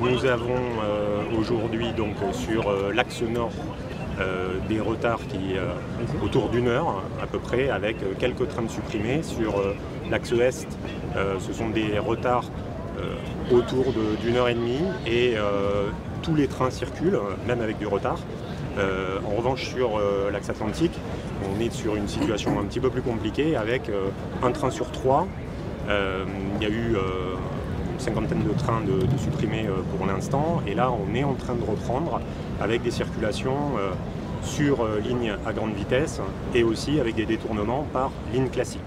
Nous avons aujourd'hui donc sur l'axe nord des retards qui autour d'une heure à peu près, avec quelques trains de supprimés. Sur l'axe est, ce sont des retards autour d'une heure et demie et tous les trains circulent, même avec du retard. En revanche, sur l'axe Atlantique, on est sur une situation un petit peu plus compliquée avec un train sur trois. Il y a eu une cinquantaine de trains de supprimés pour l'instant, et là on est en train de reprendre avec des circulations sur ligne à grande vitesse et aussi avec des détournements par ligne classique.